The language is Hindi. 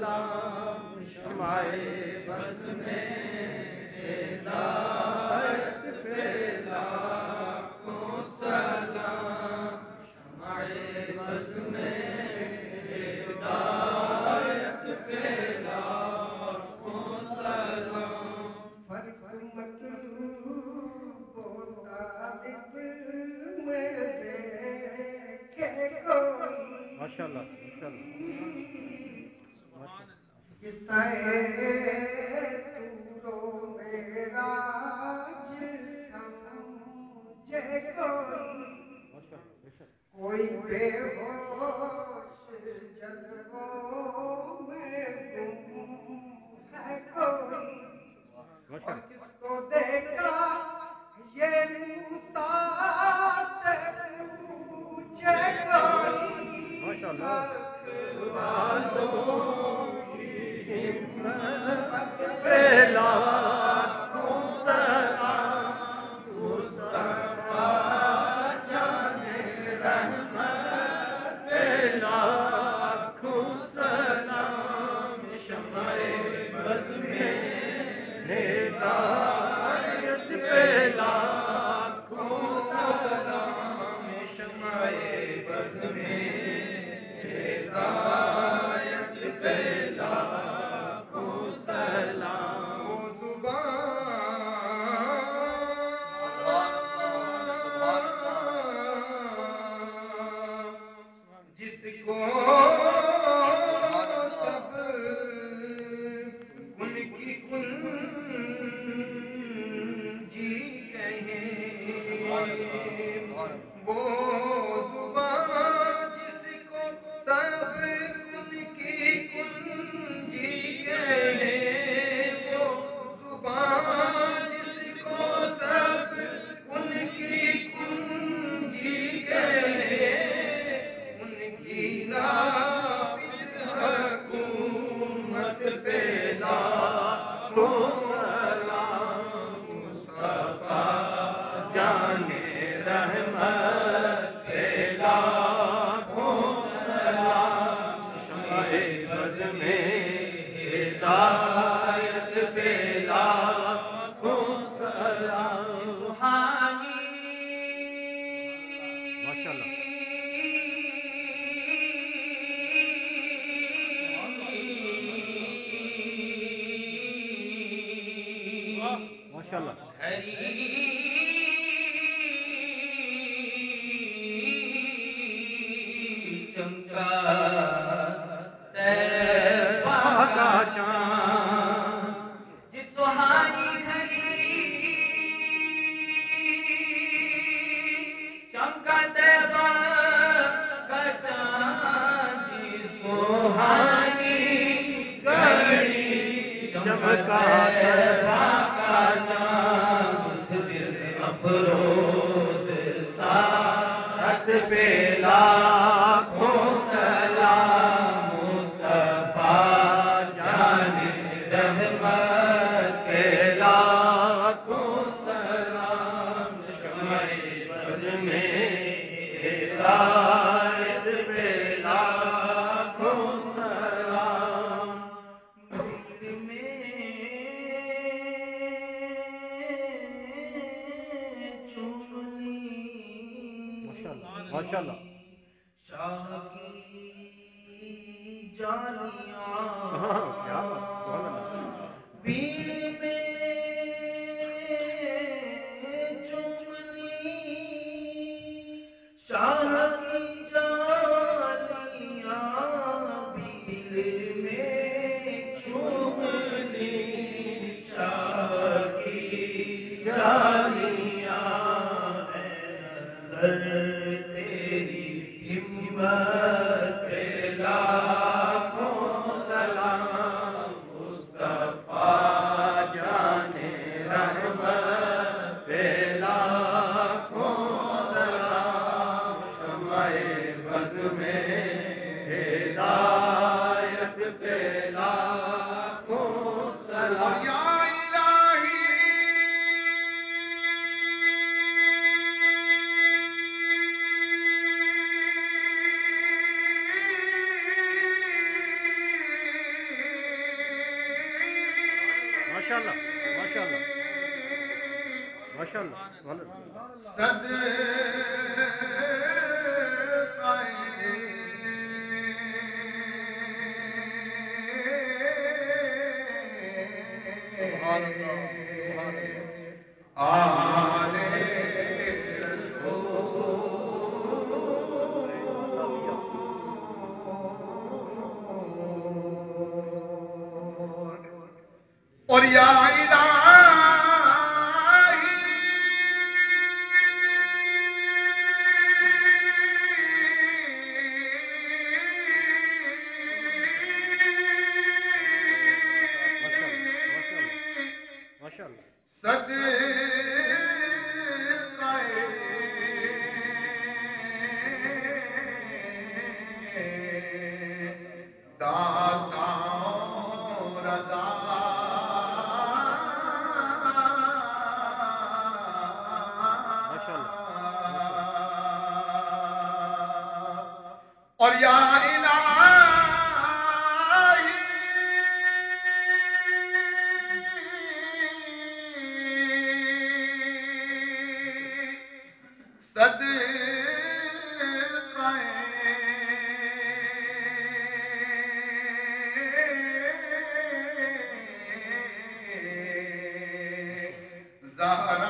सलाम शमाए बस में हिदायत पे लाखों सलाम शमाए बस में हिदायत पे लाखों सलाम। फर्क मतलूब ओ तालिब में देखे कोई माशाल्लाह कोई बेहोश जलवों में गुम है कोई। और किसको देखा ये मूसा से पूछे कोई वालों की हिम्मत पे लाखों सलाम मुस्तफा जाने रहमत पे लाखों सलाम शमाए बज़्म में हिदायत पे लाखों सलाम शमाए बज़्म में हिदायत पे लाखों सलाम। ज़ुबान जिसको सब गुन की कुंजी कहें वो माशाल्लाह माशाल्लाह माशाल्लाह। सुभान अल्लाह सुभान अल्लाह। और या इलाही सद और या इलाही सद ज़हरा